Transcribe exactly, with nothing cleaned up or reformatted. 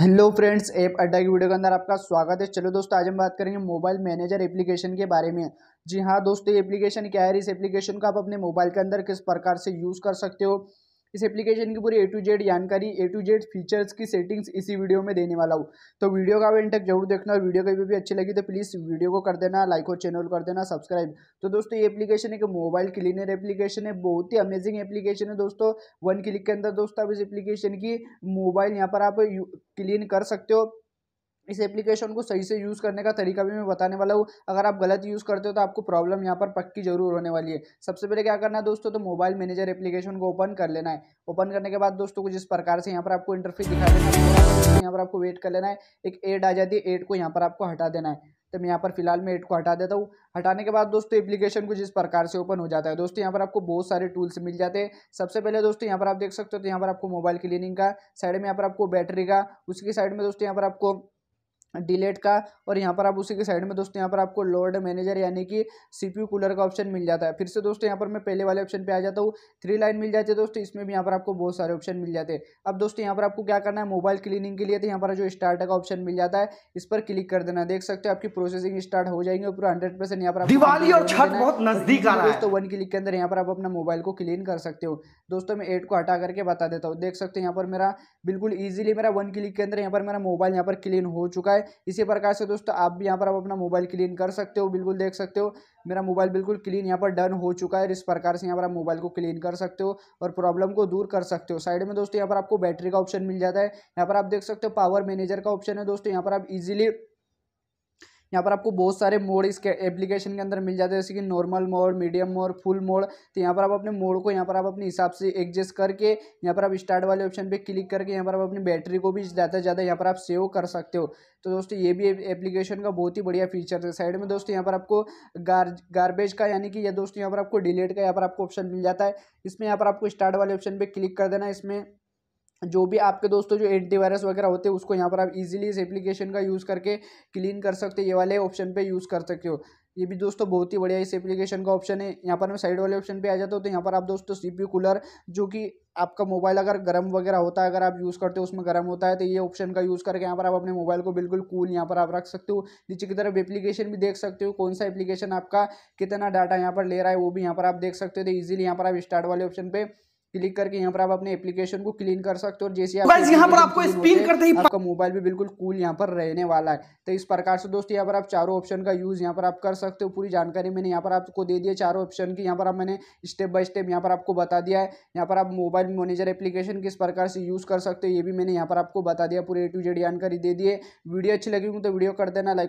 Hello friends, app अड्डा की video के अंदर आपका स्वागत है। चलो दोस्तों, आज हम बात करेंगे मोबाइल मैनेजर एप्लीकेशन के बारे में। जी हाँ दोस्तों, ये एप्लीकेशन क्या है, इस एप्लीकेशन को आप अपने मोबाइल के अंदर किस प्रकार से यूज़ कर सकते हो, इस एप्लीकेशन की पूरी ए टू जेड जानकारी, ए टू जेड फीचर्स की सेटिंग्स इसी वीडियो में देने वाला हूँ। तो वीडियो का एंड तक जरूर देखना और वीडियो कभी भी अच्छी लगी तो प्लीज़ वीडियो को कर देना लाइक और चैनल कर देना सब्सक्राइब। तो दोस्तों ये एप्लीकेशन एक मोबाइल क्लीनर एप्लीकेशन है, बहुत ही अमेजिंग एप्लीकेशन है दोस्तों। वन क्लिक के अंदर दोस्तों आप इस एप्लीकेशन की मोबाइल यहाँ पर आप क्लीन कर सकते हो। इस एप्लीकेशन को सही से यूज़ करने का तरीका भी मैं बताने वाला हूँ। अगर आप गलत यूज़ करते हो तो आपको प्रॉब्लम यहाँ पर पक्की जरूर होने वाली है। सबसे पहले क्या करना है दोस्तों, तो मोबाइल मैनेजर एप्लीकेशन को ओपन कर लेना है। ओपन करने के बाद दोस्तों कुछ इस प्रकार से यहाँ पर आपको इंटरफेस दिखा देना है। यहाँ पर आपको वेट कर लेना है, एक ऐड आ जाती है, ऐड को यहाँ पर आपको हटा देना है। तो मैं यहाँ पर फिलहाल मैं ऐड को हटा देता हूँ। हटाने के बाद दोस्तों एप्लीकेशन कुछ इस प्रकार से ओपन हो जाता है। दोस्तों यहाँ पर आपको बहुत सारे टूल्स मिल जाते हैं। सबसे पहले दोस्तों यहाँ पर आप देख सकते हो, तो यहाँ पर आपको मोबाइल क्लीनिंग का, साइड में यहाँ पर आपको बैटरी का, उसकी साइड में दोस्तों यहाँ पर आपको डिलीट का, और यहाँ पर आप उसी के साइड में दोस्तों यहाँ पर आपको लोड मैनेजर यानी कि सीपीयू कूलर का ऑप्शन मिल जाता है। फिर से दोस्तों यहाँ पर मैं पहले वाले ऑप्शन पे आ जाता हूँ, थ्री लाइन मिल जाती है दोस्तों, इसमें भी यहाँ पर आपको बहुत सारे ऑप्शन मिल जाते हैं। अब दोस्तों यहाँ पर आपको क्या करना है, मोबाइल क्लीनिंग के लिए तो यहाँ पर जो स्टार्ट का ऑप्शन मिल जाता है इस पर क्लिक कर देना। देख सकते हो आपकी प्रोसेसिंग स्टार्ट हो जाएंगे पूरा हंड्रेड परसेंट यहाँ पर। दिवाली और छठ बहुत नजदीक आ रहा है दोस्तों, वन क्लिक के अंदर यहाँ पर आप अपना मोबाइल को क्लीन कर सकते हो। दोस्तों मैं एड को हटा करके बता देता हूँ। देख सकते हो यहाँ पर मेरा बिल्कुल ईजिली मेरा वन क्लिक के अंदर यहाँ पर मेरा मोबाइल यहाँ पर क्लीन हो चुका है। इसी प्रकार से दोस्तों आप भी यहाँ पर आप अपना मोबाइल क्लीन कर सकते हो। बिल्कुल देख सकते हो मेरा मोबाइल बिल्कुल क्लीन यहाँ पर डन हो चुका है। इस प्रकार से यहाँ पर आप मोबाइल को क्लीन कर सकते हो और प्रॉब्लम को दूर कर सकते हो। साइड में दोस्तों यहाँ पर आपको बैटरी का ऑप्शन मिल जाता है। यहाँ पर आप देख सकते हो पावर मैनेजर का ऑप्शन है दोस्तों। यहाँ पर आप इजीली यहाँ पर आपको बहुत सारे मोड इसके एप्लीकेशन के अंदर मिल जाते हैं, जैसे कि normal mode, medium mode, full mode. तो यहाँ पर आप अपने मोड को यहाँ पर आप अपने हिसाब से एडजस्ट करके यहाँ पर आप स्टार्ट वाले ऑप्शन पे क्लिक करके यहाँ पर आप अपनी बैटरी को भी ज़्यादा से ज़्यादा यहाँ पर आप सेव कर सकते हो। तो दोस्तों ये भी एप्लीकेशन का बहुत ही बढ़िया फीचर है। साइड में दोस्तों यहाँ पर आपको गार गार्बेज का यानी कि या दोस्तों यहाँ पर आपको डिलीट का यहाँ पर आपको ऑप्शन मिल जाता है। इसमें यहाँ पर आपको स्टार्ट वाले ऑप्शन पर क्लिक कर देना। इसमें जो भी आपके दोस्तों जो एंटीवायरस वगैरह होते हैं उसको यहाँ पर आप इजीली इस एप्लीकेशन का यूज़ करके क्लीन कर सकते हो। ये वाले ऑप्शन पे यूज़ कर सकते हो। ये भी दोस्तों बहुत ही बढ़िया इस एप्लीकेशन का ऑप्शन है। यहाँ पर मैं साइड वाले ऑप्शन पे आ जाता हूँ, तो यहाँ पर आप दोस्तों सीपीयू कूलर, जो कि आपका मोबाइल अगर गर्म वगैरह होता है, अगर आप यूज़ करते हो उसमें गर्म होता है, तो ये ऑप्शन का यूज़ करके यहाँ पर आप अपने मोबाइल को बिल्कुल कूल यहाँ पर आप रख सकते हो। नीचे की तरफ एप्लीकेशन भी देख सकते हो, कौन सा एप्लीकेशन आपका कितना डाटा यहाँ पर ले रहा है वो भी यहाँ पर आप देख सकते हो। तो ईजिली यहाँ पर आप स्टार्ट वाले ऑप्शन पर क्लिक करके यहाँ पर आप अपने एप्लीकेशन को क्लीन कर सकते हो। और जैसे आप यहाँ पर आपको स्पिन करते ही आपका मोबाइल भी बिल्कुल कूल यहाँ पर रहने वाला है। तो इस प्रकार से दोस्तों यहाँ पर आप चारों ऑप्शन का यूज़ यहाँ पर आप कर सकते हो। पूरी जानकारी मैंने यहाँ पर आपको दे दी है चारों ऑप्शन की। यहाँ पर आप मैंने स्टेप बाय स्टेप यहाँ पर आपको बता दिया है। यहाँ पर आप मोबाइल मैनेजर एप्लीकेशन किस प्रकार से यूज़ कर सकते हो ये भी मैंने यहाँ पर आपको बता दिया, पूरी ए टू जेड जानकारी दे दी है। वीडियो अच्छी लगी हो तो वीडियो कर देना लाइक।